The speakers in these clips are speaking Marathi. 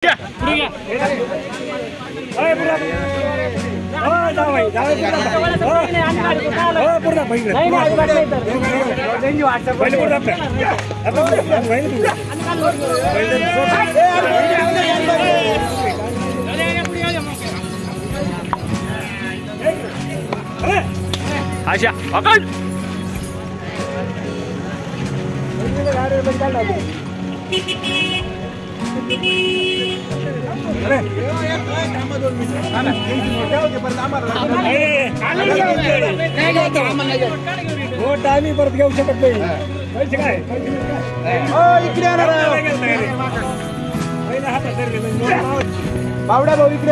बावड़ा भाऊ इकडे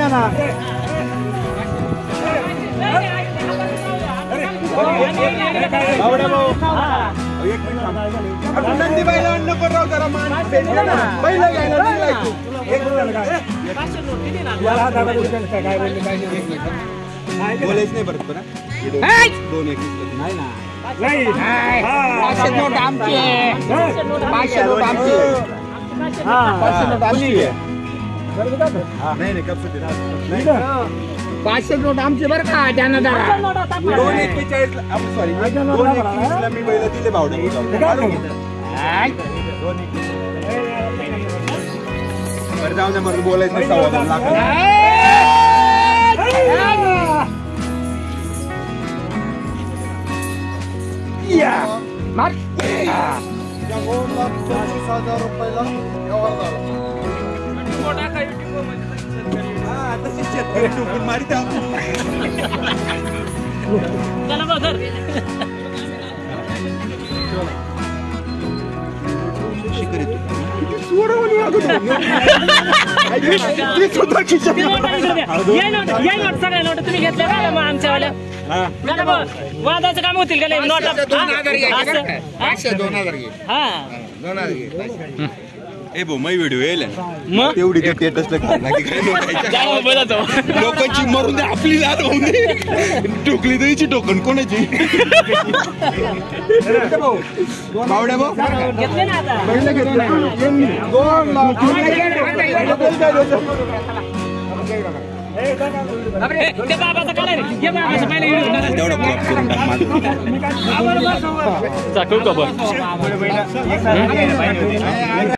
ना बावड़ा भाऊ एक मिनिट बाईला नको राव जरा मान पहिला घ्यायला500 नोट आमचे बर का down number बोले इसमें सवा लाख या मार या वो लाख 20000 रुपये ला व्यवहार झाला मोठा का YouTube वर म्हणजे शेतकरी हां आता शेतकरी टोकून मारिता चला बदर वादाचं काम होतील का नाही नोट 2000 घे हां 2000 घे ए भाऊ मी व्हिडिओ येईल ना तेवढी ते स्टेटसला घालणार की काय नोटायचं लोकांची मरून दे आपली लाल होऊन टोकली द्यायची टोकन कोणाची भाऊ बावड्या भाऊ घेतले ना आता पहिलं घेतलं 2 लाख अरे ते बाबाचा काला रे ये बाबाचा पहिला व्हिडिओ काढा तेवढा ब्लॉक करून टाक माझा आवर बस आवर चाकू कबर